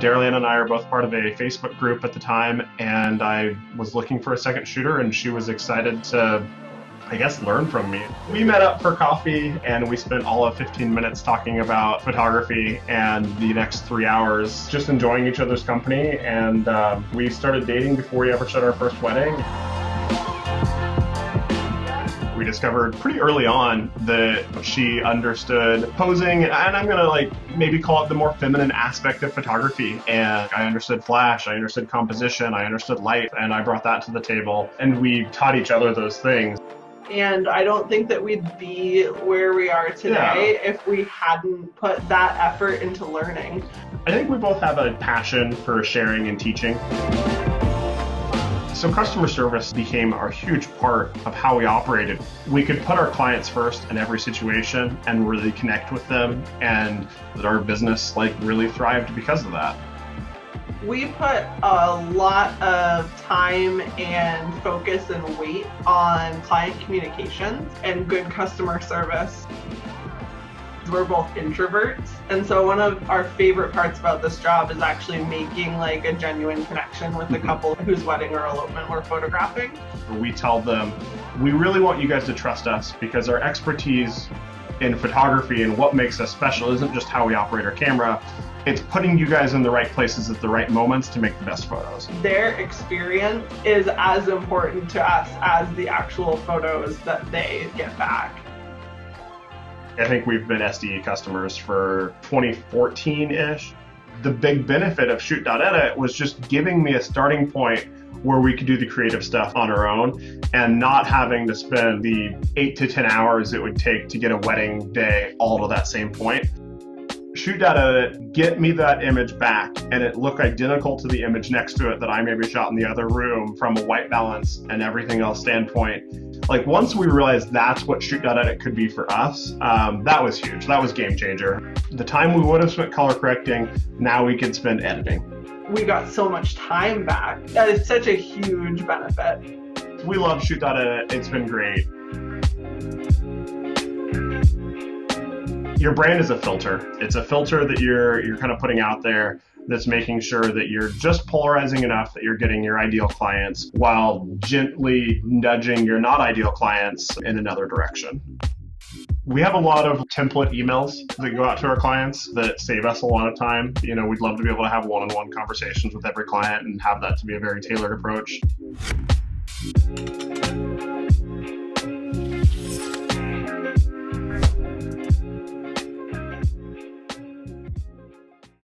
Darryl Ann and I are both part of a Facebook group at the time, and I was looking for a second shooter, and she was excited to, I guess, learn from me. We met up for coffee, and we spent all of 15 minutes talking about photography and the next 3 hours just enjoying each other's company, and we started dating before we ever shot our first wedding. We discovered pretty early on that she understood posing, and I'm gonna maybe call it the more feminine aspect of photography. And I understood flash, I understood composition, I understood light, and I brought that to the table. And we taught each other those things. And I don't think that we'd be where we are today if we hadn't put that effort into learning. I think we both have a passion for sharing and teaching. So customer service became a huge part of how we operated. We could put our clients first in every situation and really connect with them, and that our business really thrived because of that. We put a lot of time and focus and weight on client communications and good customer service. We're both introverts, and so one of our favorite parts about this job is actually making a genuine connection with the couple whose wedding or elopement we're photographing. We tell them, we really want you guys to trust us because our expertise in photography and what makes us special isn't just how we operate our camera, it's putting you guys in the right places at the right moments to make the best photos. Their experience is as important to us as the actual photos that they get back. I think we've been SDE customers for 2014-ish. The big benefit of ShootDotEdit was just giving me a starting point where we could do the creative stuff on our own and not having to spend the 8 to 10 hours it would take to get a wedding day all to that same point. ShootDotEdit, get me that image back and it looked identical to the image next to it that I maybe shot in the other room from a white balance and everything else standpoint. Once we realized that's what ShootDotEdit could be for us, that was huge. That was game changer. The time we would have spent color correcting, now we can spend editing. We got so much time back. That is such a huge benefit. We love ShootDotEdit. It's been great. Your brand is a filter. It's a filter that you're kind of putting out there that's making sure that you're just polarizing enough that you're getting your ideal clients while gently nudging your not ideal clients in another direction. We have a lot of template emails that go out to our clients that save us a lot of time. You know, we'd love to be able to have one-on-one conversations with every client and have that to be a very tailored approach.